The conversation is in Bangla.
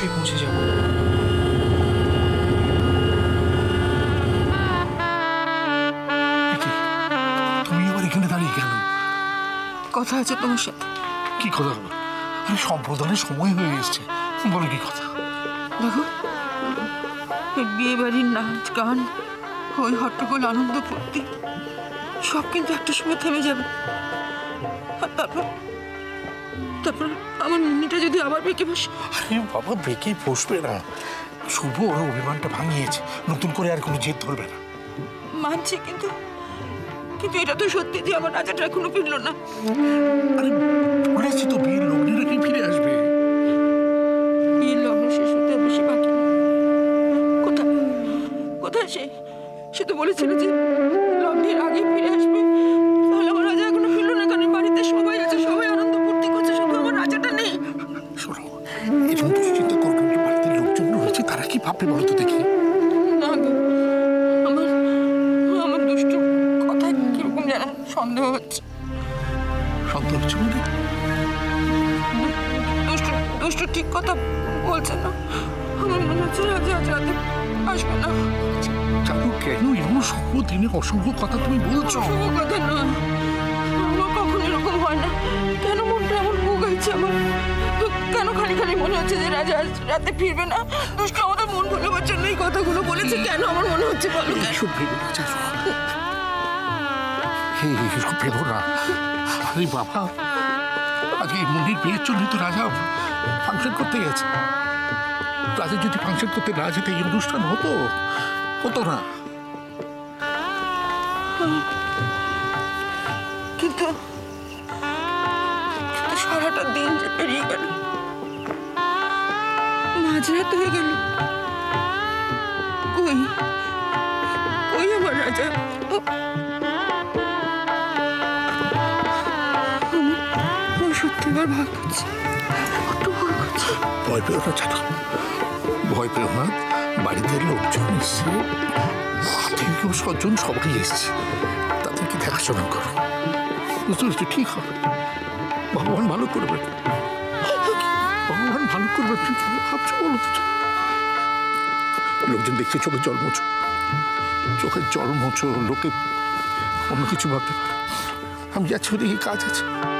去一共谢谢我。 কথা আছে তোমার সাথে। কি কথা হবে? আরে সম্প্রদানের সময় হয়ে এসছে। বলো কি কথা? দেখো, বিয়ে বাড়ির নাচ গান, ওই হট্টগোল আনন্দ ফুর্তি সব কিন্তু একটা সময় থেমে যাবে। আর তারপর আমার মুন্নিটা যদি আবার বেঁকে বসে। আরে বাবা, বেঁকে বসবে না। শুভ ওর অভিমানটা ভাঙিয়েছে, নতুন করে আর কোনো জেদ ধরবে না। মানছে, কিন্তু এটা তো সত্যি যে আমার রাজাটা এখনো ফিরল না। আরে বলেছি তো বিয়ের লগ্নিরা কি ফিরে আসবে? বিয়ের লগ্ন শেষ হতে বেশি বাকি। কোথায় সে তো বলেছিল যে লগ্নির আগে ফিরে আসবে। তাহলে আমার রাজা এখনো ফিরল না, কারণ বাড়িতে সবাই আছে, সবাই আনন্দ ফুর্তি করছে, শুধু আমার রাজাটা নেই। শোনো, এরকম দুশ্চিন্তা করবেন না। বাড়িতে লোকজন রয়েছে, তারা কি ভাববে বলতো দেখি? সন্দেহ হচ্ছে। সন্দেহ হচ্ছে মানে? দুষ্টু ঠিক কথা বলছে না। আমার মনে হচ্ছে রাজা আজ রাতে আসবে না। জানো কেন এরকম সব দিনের অশুভ কথা তুমি বলছো? অশুভ কথা না, আমার কখনো এরকম হয় না। কেন মনটা এমন ভুগাইছে আমার? কেন খালি খালি মনে হচ্ছে যে রাজা আজ রাতে ফিরবে না? দুষ্টু আমাদের মন ভোলাবার জন্য এই কথাগুলো বলেছে। কেন আমার মনে হচ্ছে বলো? এসব ভেবে না, এসব পেলো না। আরে বাবা, আজকে মুন্নির বিয়ের জন্যই তো রাজা ফাংশন করতে গেছে। রাজা যদি ফাংশন করতে না যেতে এই অনুষ্ঠান হতো না। কিন্তু সারাটা দিন যে পেরিয়ে গেল, মাঝরাত হয়ে গেল, কই আমার রাজা? ভয় করছে, একটু ভয় করছে। ভয় পেও না চাটু, ভয় পেও না। বাড়িতে লোকজন এসছে, আত্মীয় স্বজন সবাই এসছে, তাদেরকে দেখাশোনা করো। বুঝতে ঠিক হবে, ভগবান ভালো করবে, ভগবান ভালো করবে। তুই কেন ভাবছো বলো? লোকজন দেখছে, চোখের জল মোছো, লোকে অন্য কিছু ভাবতে পারে। আমি যাচ্ছি, ওদিকে কাজ আছে।